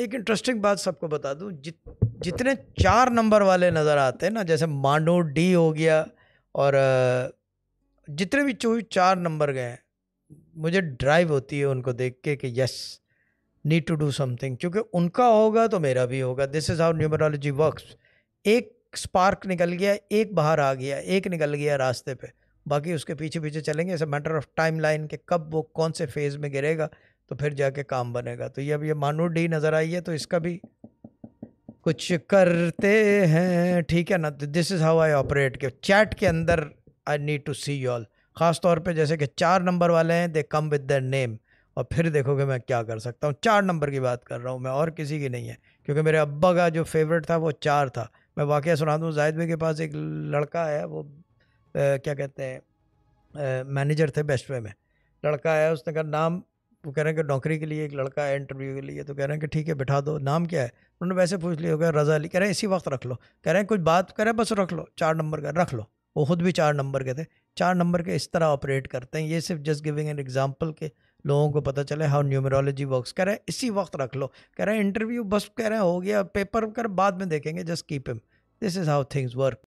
एक इंटरेस्टिंग बात सबको बता दूं, जितने 4 नंबर वाले नज़र आते हैं ना, जैसे मानो डी हो गया, और जितने भी 4 नंबर गए हैं, मुझे ड्राइव होती है उनको देख के कि yes need to do something, क्योंकि उनका होगा तो मेरा भी होगा। This is how numerology works. एक स्पार्क निकल गया, एक बाहर आ गया, एक निकल गया रास्ते पे, बाकी उसके पीछे पीछे चलेंगे। It's a matter of time line के कब वो कौन से फेज़ में गिरेगा, तो फिर जाके काम बनेगा। तो ये अब ये मानो डी नज़र आई है, तो इसका भी कुछ करते हैं, ठीक है ना। This is how I operate के चैट के अंदर। I need to see you all, ख़ास तौर पे जैसे कि 4 नंबर वाले हैं, they come with their name, और फिर देखोगे मैं क्या कर सकता हूँ। 4 नंबर की बात कर रहा हूँ मैं, और किसी की नहीं है, क्योंकि मेरे अब्बा का जो फेवरेट था वो 4 था। मैं वाकया सुना दूँ, जाहिद भाई के पास एक लड़का है, वो क्या कहते हैं, मैनेजर थे बेस्ट वे में, लड़का है, उसने कहा नाम, वो कह रहे हैं कि नौकरी के लिए एक लड़का है इंटरव्यू के लिए, तो कह रहे हैं कि ठीक है बिठा दो, नाम क्या है, उन्होंने वैसे पूछ लिया, हो गया रज़ा अली, कह रहे हैं इसी वक्त रख लो, कह रहे हैं कुछ बात कह रहे हैं बस रख लो, 4 नंबर का रख लो। वो ख़ुद भी 4 नंबर के थे। 4 नंबर के इस तरह ऑपरेट करते हैं। ये सिर्फ जस्ट गिविंग एन एग्जाम्पल के लोगों को पता चले हाउ न्यूमरोलॉजी वर्क्स। कह रहे हैं इसी वक्त रख लो, कह रहे हैं इंटरव्यू बस, कह रहे हैं हो गया पेपर, कर बाद में देखेंगे, just keep him. This is how things work.